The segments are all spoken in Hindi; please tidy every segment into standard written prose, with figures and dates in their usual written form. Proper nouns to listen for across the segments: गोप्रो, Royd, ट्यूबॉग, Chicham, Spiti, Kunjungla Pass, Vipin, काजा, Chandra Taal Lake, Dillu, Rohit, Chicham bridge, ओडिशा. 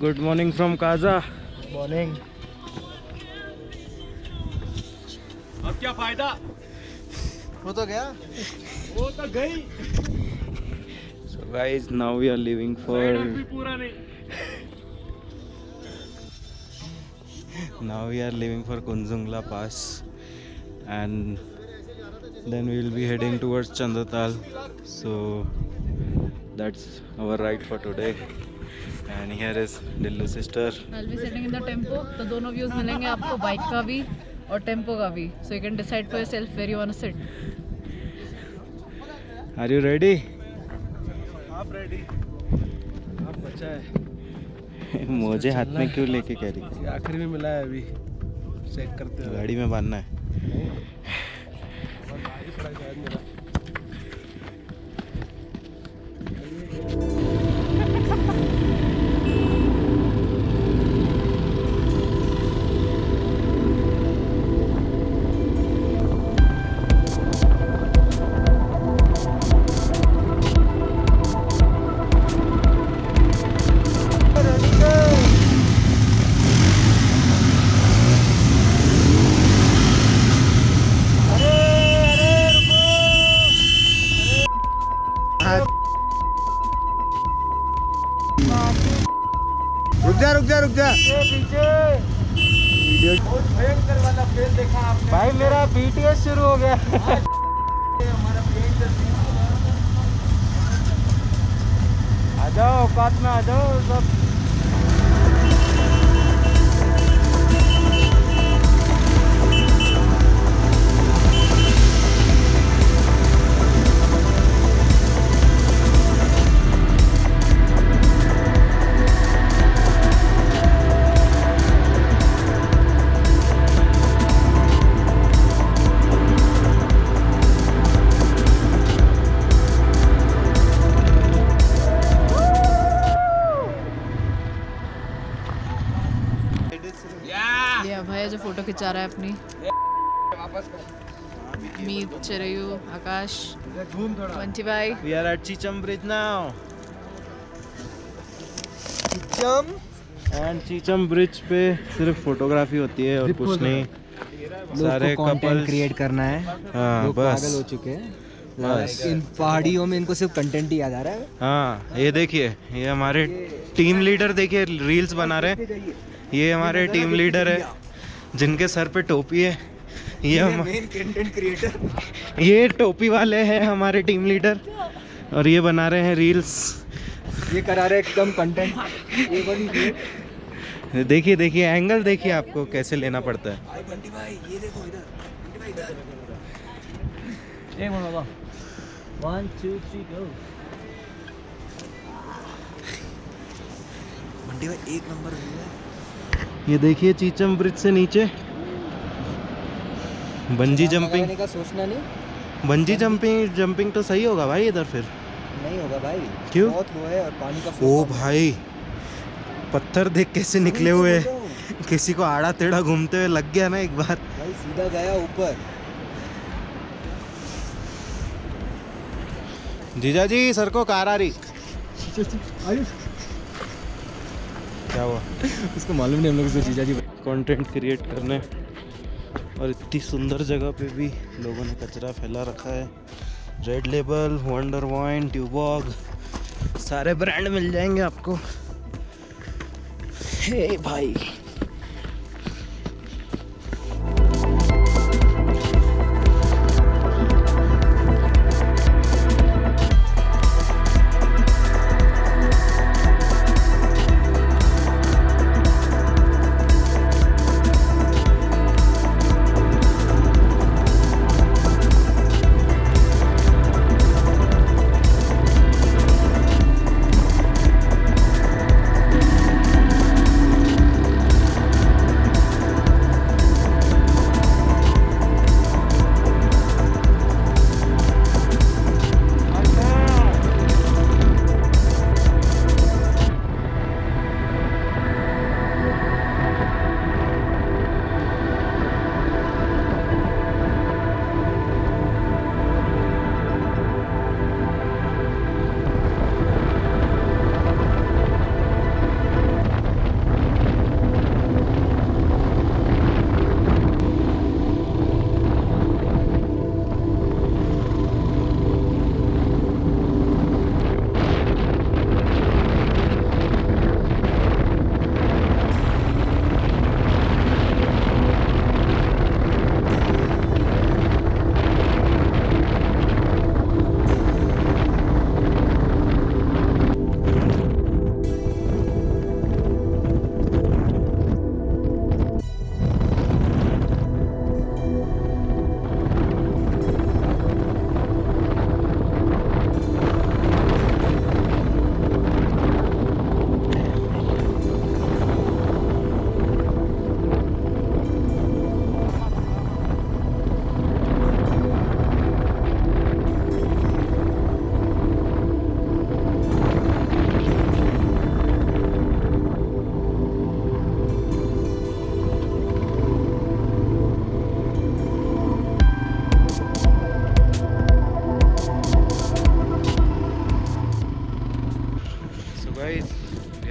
Good morning from काजा। Morning. अब क्या फायदा, वो तो गया, वो तो गई। So guys, now we are leaving for Kunjungla Pass and then we will be heading towards Chandra Taal. So that's our ride for today. And here is Dillu sister. I'll be sitting in the tempo. तो दोनों views मिलेंगे आपको, बाइक का भी और टेम्पो का भी. So you can decide for yourself where you want to sit. Are you ready? आप ready? आप बचा है। मोजे हाथ में क्यों लेके कह रही है? आखिर में मिला है, अभी चेक करते हैं। गाड़ी में बांधना है। रुक जा पीछे। बहुत भयंकर वाला फेल देखा आपने भाई, मेरा बीटीएस शुरू हो गया। हमारा आ जाओ, औकात में आ जाओ सब। भैया जो फोटो खिंचा रहा है अपनी, वापस कर। मीत, चरयू, आकाश, घूम थोड़ा। मंची भाई। We are at Chicham bridge now. Chicham and Chicham bridge पे सिर्फ फोटोग्राफी होती है और कुछ नहीं। सारे कपल क्रिएट करना है। हाँ, बस हो चुके हैं। इन पहाड़ियों में इनको सिर्फ कंटेंट ही याद आ रहा है। हाँ, ये देखिए, ये हमारे टीम लीडर देखिए रील्स बना रहे। ये हमारे टीम लीडर है जिनके सर पे टोपी है। ये मेन कंटेंट क्रिएटर, ये टोपी वाले हैं हमारे टीम लीडर, और ये बना रहे हैं रील्स, ये करा रहे एकदम कंटेंट। देखिए देखिए एंगल, देखिए आपको कैसे लेना पड़ता है। बंटी भाई ये देखो इधर, एक मिनट बाबा, 1 2 3 गो। बंटी भाई एक नंबर है। ये देखिए चिचम ब्रिज से नीचे बंजी जंपिंग का सोचना नहीं। बंजी जंपिंग तो सही होगा भाई, इधर फिर नहीं होगा भाई। क्यों? बहुत लो है और पानी का फोर्स। ओ भाई, पत्थर देख कैसे निकले हुए हैं। किसी को आड़ा टेढ़ा घूमते हुए लग गया ना एक बार भाई, सीधा गया ऊपर। जीजा जी सर को कारारी। क्या हुआ? उसको मालूम नहीं हम लोग जीजा जी कंटेंट क्रिएट करने, और इतनी सुंदर जगह पे भी लोगों ने कचरा फैला रखा है। Red label, wonder wine, ट्यूबॉग, सारे ब्रांड मिल जाएंगे आपको। हे भाई,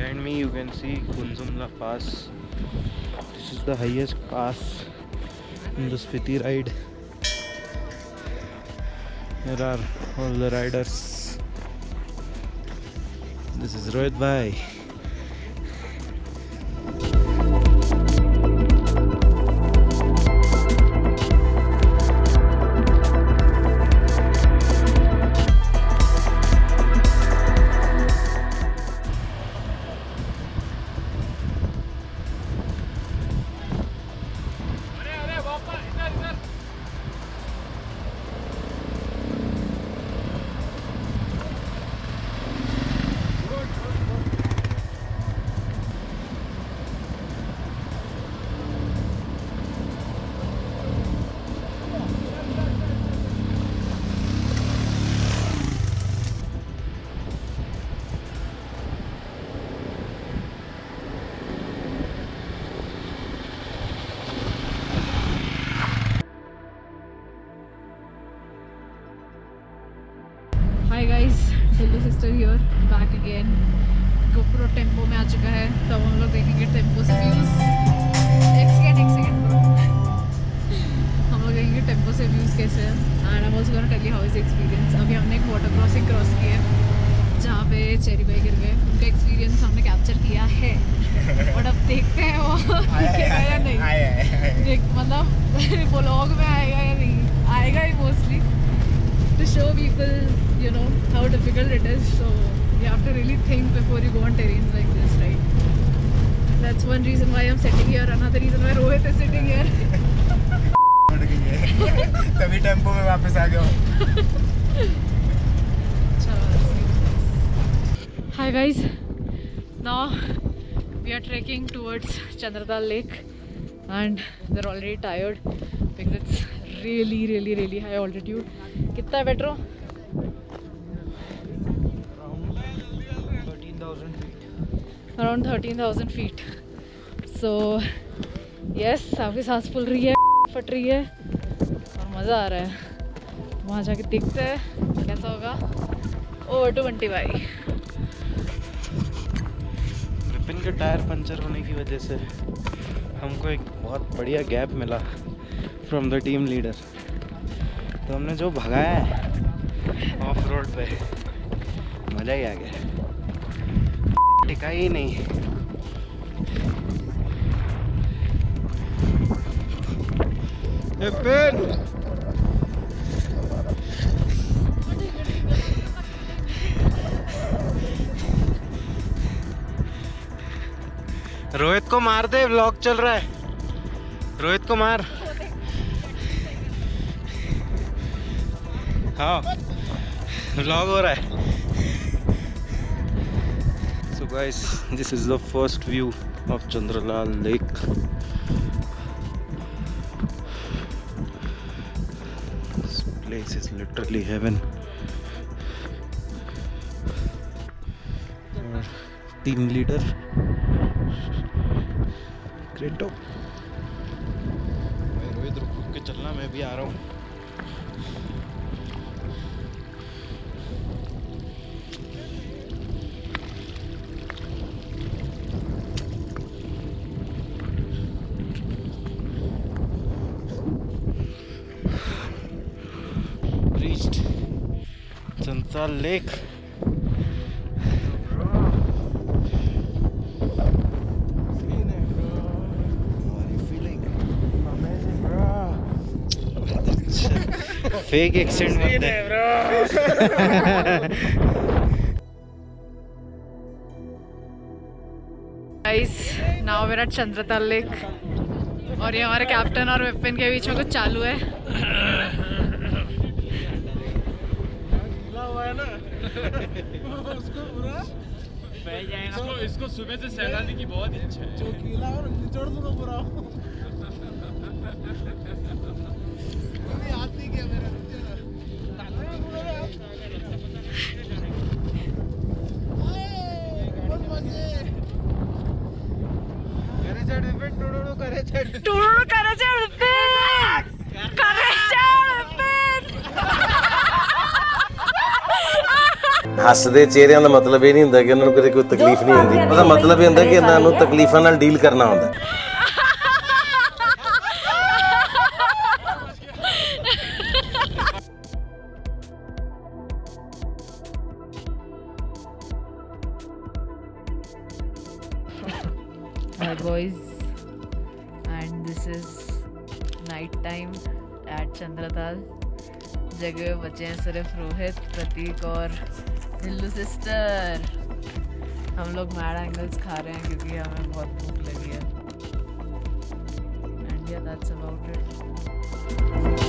behind me you can see Kunjungla Pass. This is the highest pass in the Spiti ride. There are all the riders. This is Royd bhai. Sister here back again. गोप्रो tempo में आ चुका है, तब हम लोग देखेंगे टेम्पो से व्यूज. हम लोग देखेंगे टेम्पो से व्यूज कैसे हैं. And also gonna tell you how is experience. अभी हमने एक वाटर क्रॉसिंग क्रॉस की है जहाँ पे चेरी भाई गिर गए. उनका एक्सपीरियंस हमने कैप्चर किया है और अब देखते हैं वो आएगा या नहीं. मतलब वो लॉग में आएगा या नहीं आएगा ही, mostly to show people you know how difficult it is, so you have to really think before you go on terrains like this, right? That's one reason why I'm sitting here. Another reason why Rohit is sitting here. तभी टेम्पो में वापस आ गया हूँ. Hi guys, now we are trekking towards Chandra Taal Lake and they're already tired because it's really high altitude. कितना है पेट्रो? 13,000 around 13,000 feet. so yes, आपकी सांस फूल रही है, फट रही है और मज़ा आ रहा है. वहाँ जाके देखते हैं कैसा होगा. ओवर टू बंटी भाई. विपिन के टायर पंचर होने की वजह से हमको एक बहुत बढ़िया गैप मिला फ्रॉम द टीम लीडर. तो हमने जो भगाया है ऑफ रोड पे, मज़ा ही आ गया. टिका ही नहीं. विपिन रोहित को मार दे, व्लॉग चल रहा है. रोहित को मार. हाँ व्लॉग हो रहा है. So guys, this is the first view of Chandratal lake. This place is literally heaven. 3 litre Creta. मैं रोहित रुक के चलना, मैं भी आ रहा हूँ. Chandra Taal Lake. Clean it, bro. What are you feeling? Amazing, bro. Fake accent mat de, bro. Guys, now we're at Chandra Taal Lake. और ये हमारे कैप्टन और विपिन के बीच में कुछ चालू है. उसको पूरा बह जाएगा. इसको सुबह से सहलाने की बहुत इच्छा है. जो कीला और निचोड़ दो पूरा. अरे याद नहीं किया मेरा. करे चढ़ पे टोड़ो, करे चढ़ टोड़ो, करे चढ़ पे, करे चढ़ पे. हसदे चेहरिया का मतलब यह नहीं होंगे कि उन्होंने कभी कोई तकलीफ नहीं होंगी। उसका मतलब यह होंगे कि इन्होंने तकलीफों नाल डील करना होंगे। And this is night time at Chandra Taal। जगह बचे हैं सिर्फ रोहित, प्रतीक और नीलू सिस्टर। हम लोग मैड एंगल्स खा रहे हैं क्योंकि हमें बहुत भूख लगी है। And yeah, that's about it।